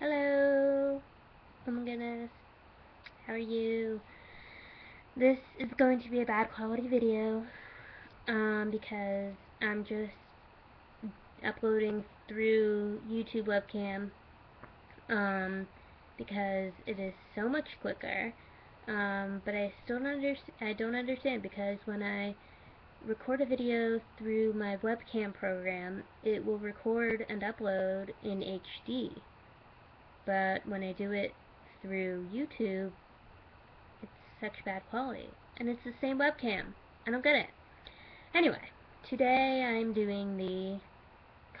Hello. Oh my goodness. How are you? This is going to be a bad quality video because I'm just uploading through YouTube webcam because it is so much quicker. But I still don't understand because when I record a video through my webcam program, it will record and upload in HD. But when I do it through YouTube, it's such bad quality. And it's the same webcam. I don't get it. Anyway, today I'm doing the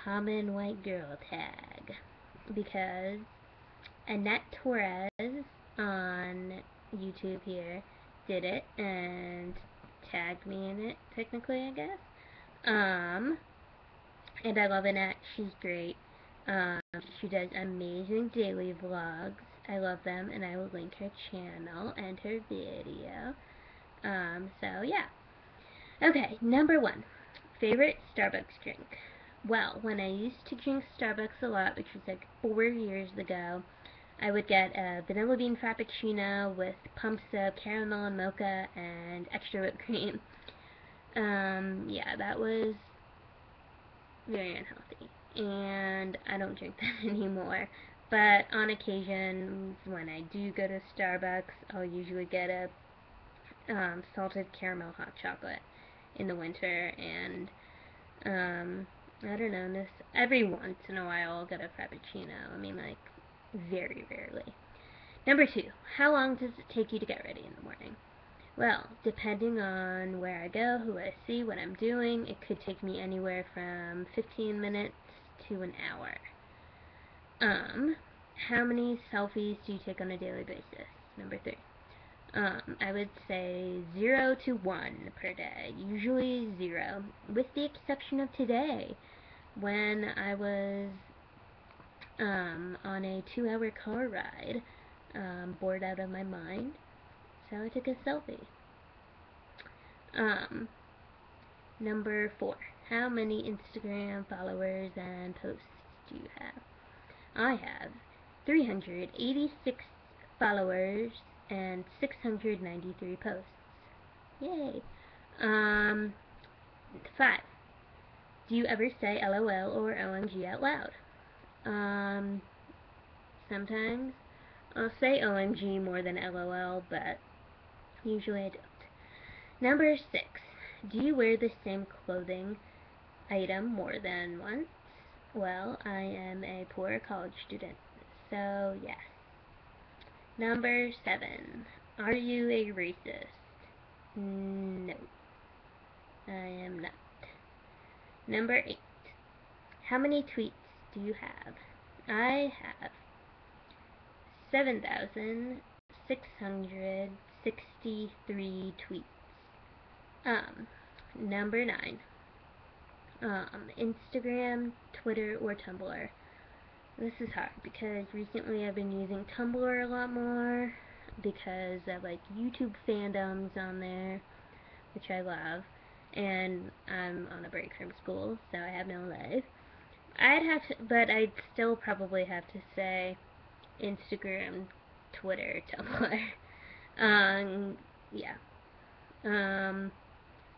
common white girl tag because Annette Torres on YouTube here did it and tagged me in it, technically, I guess. And I love Annette. She's great. She does amazing daily vlogs. I love them, and I will link her channel and her video. So yeah. Okay, number one, favorite Starbucks drink. Well, when I used to drink Starbucks a lot, which was like 4 years ago, I would get a vanilla bean frappuccino with pump soap, caramel and mocha, and extra whipped cream. Yeah, that was very unhealthy, and I don't drink that anymore. But on occasion, when I do go to Starbucks, I'll usually get a salted caramel hot chocolate in the winter, and I don't know, every once in a while I'll get a frappuccino. I mean, like, very rarely. Number two, how long does it take you to get ready in the morning? Well, depending on where I go, who I see, what I'm doing, it could take me anywhere from 15 minutes to an hour. How many selfies do you take on a daily basis? Number three. I would say 0 to 1 per day, usually 0, with the exception of today, when I was on a 2-hour car ride, bored out of my mind, so I took a selfie. Number four, how many Instagram followers and posts do you have? I have 386 followers and 693 posts. Yay! 5, do you ever say LOL or OMG out loud? Sometimes I'll say OMG more than LOL, but usually I don't. Number 6, do you wear the same clothing item more than once? Well, I am a poor college student, so yes. Number 7, are you a racist? No, I am not. Number 8, how many tweets do you have? I have 7,663 tweets. Number 9. Instagram, Twitter, or Tumblr. This is hard because recently I've been using Tumblr a lot more because I like YouTube fandoms on there, which I love, and I'm on a break from school, so I have no life. I'd still probably have to say Instagram, Twitter, Tumblr. Yeah.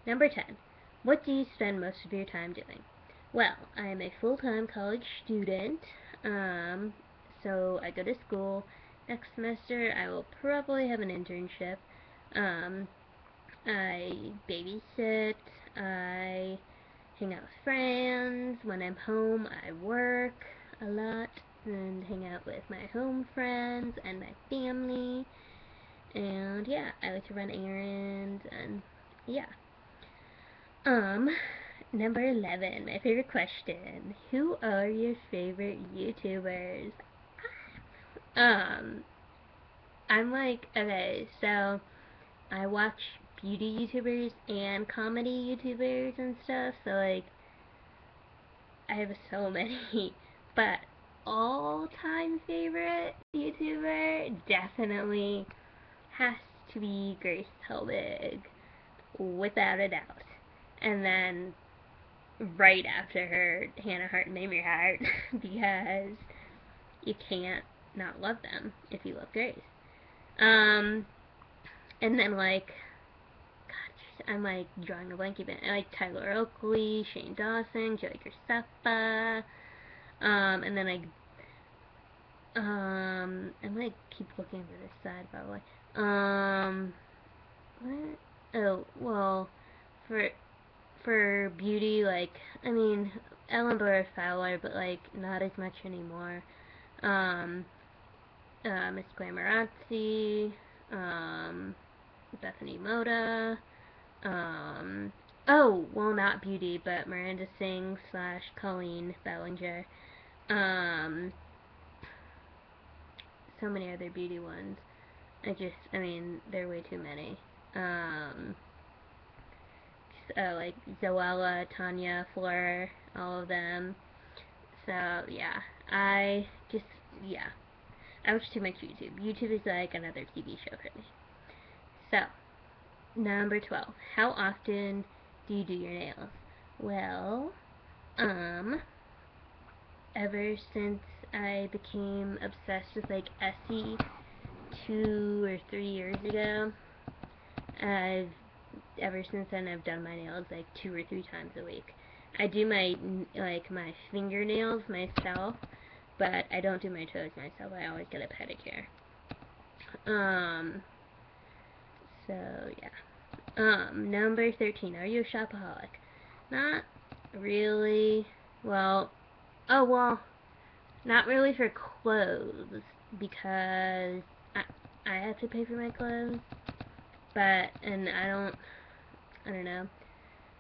Number 10. What do you spend most of your time doing? Well, I am a full-time college student, so I go to school. Next semester, I will probably have an internship. I babysit, I hang out with friends. When I'm home, I work a lot and hang out with my home friends and my family. And yeah, I like to run errands and yeah. Number 11, my favorite question. Who are your favorite YouTubers? I'm like, okay, so I watch beauty YouTubers and comedy YouTubers and stuff, so like, I have so many, but all-time favorite YouTuber definitely has to be Grace Helbig, without a doubt, and then right after her, Hannah Hart and Hart, because you can't not love them if you love Grace. And then, like, God, I'm, like, drawing a blank even. Like, Tyler Oakley, Shane Dawson, Joey Graceffa, and then, like, I'm going to keep looking over this side, by the way. What? Oh, well, for beauty, like, I mean, Ellen Bowen Fowler, but, like, not as much anymore. Miss Glamorazzi, Bethany Mota, oh, well, not beauty, but Miranda Singh / Colleen Bellinger, so many other beauty ones. I mean, there are way too many. Like, Zoella, Tanya, Fleur, all of them. So, yeah. I watch too much YouTube. YouTube is like another TV show for me. So, number 12. How often do you do your nails? Well, ever since I became obsessed with, like, Essie 2 or 3 years ago, ever since then, I've done my nails, like, 2 or 3 times a week. I do my, like, my fingernails myself, but I don't do my toes myself. I always get a pedicure. So, yeah. Number 13. Are you a shopaholic? Not really. Well, not really for clothes, because I have to pay for my clothes. But, and I don't know,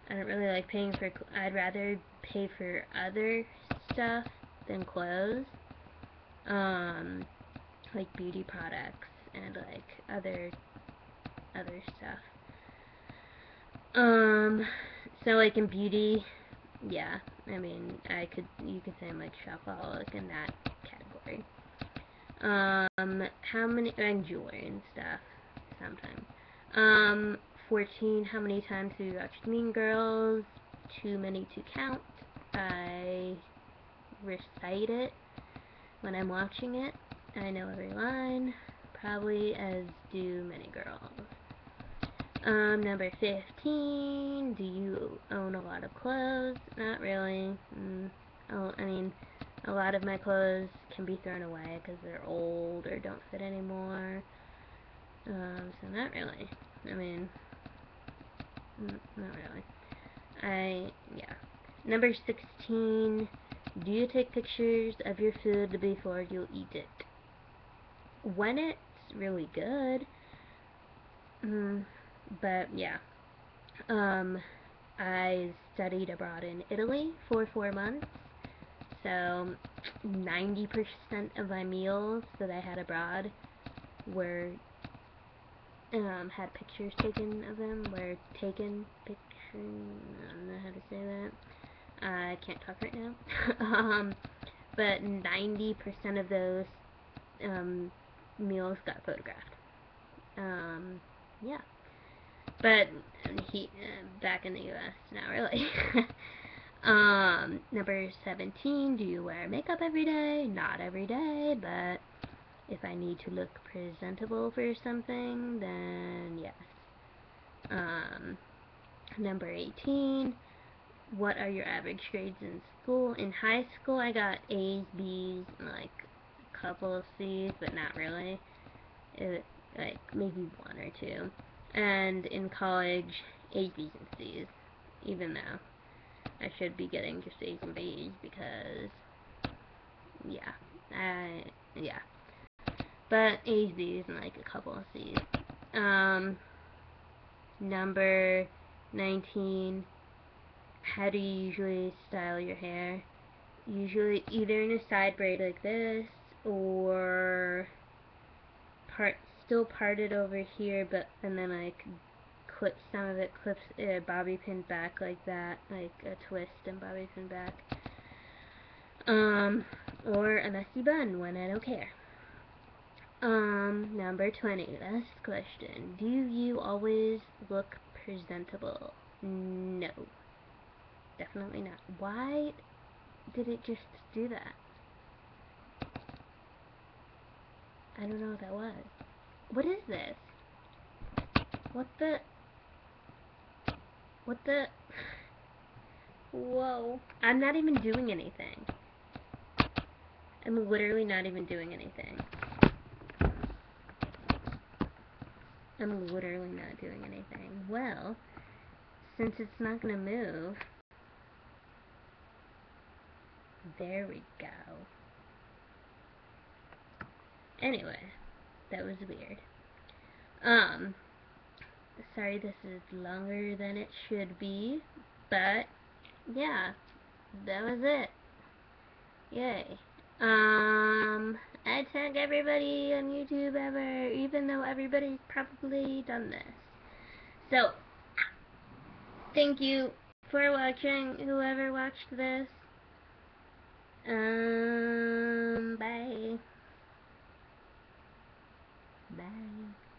I don't really like paying for, I'd rather pay for other stuff than clothes, like beauty products and, like, other stuff, so, like, in beauty, yeah, I mean, you could say I'm, like, shopaholic in that category. How many, and jewelry and stuff, sometimes. 14, how many times have you watched Mean Girls? Too many to count. I recite it when I'm watching it. I know every line, probably as do many girls. Number 15, do you own a lot of clothes? Not really. I mean, a lot of my clothes can be thrown away because they're old or don't fit anymore. So not really. I mean, not really. Yeah. Number 16, do you take pictures of your food before you eat it? When it's really good. But, yeah. I studied abroad in Italy for 4 months. So, 90% of my meals that I had abroad were had pictures taken of them, I don't know how to say that, I can't talk right now, but 90% of those, meals got photographed, yeah, but back in the U.S., not really. Number 17, do you wear makeup every day? Not every day, but if I need to look presentable for something, then yes. Number 18, what are your average grades in school? In high school, I got A's, B's, and, like, a couple of C's, but not really. Like, maybe 1 or 2. And in college, A's, B's, and C's, even though I should be getting just A's and B's because, yeah, yeah. But A's, B's, and, like, a couple of C's. Number 19, how do you usually style your hair? Usually either in a side braid like this, or still parted over here, but, and then, like, clip some of it, clips, bobby pinned back like that, like a twist and bobby pinned back. Or a messy bun when I don't care. Number 20, last question. Do you always look presentable? No. Definitely not. Why did it just do that? I don't know what that was. What is this? What the? Whoa. I'm not even doing anything. I'm literally not even doing anything. I'm literally not doing anything. Well, since it's not going to move, there we go. Anyway, that was weird. Sorry this is longer than it should be, but yeah, that was it. Yay. I tag everybody on YouTube ever, even though everybody's probably done this. So, thank you for watching, whoever watched this. Bye. Bye.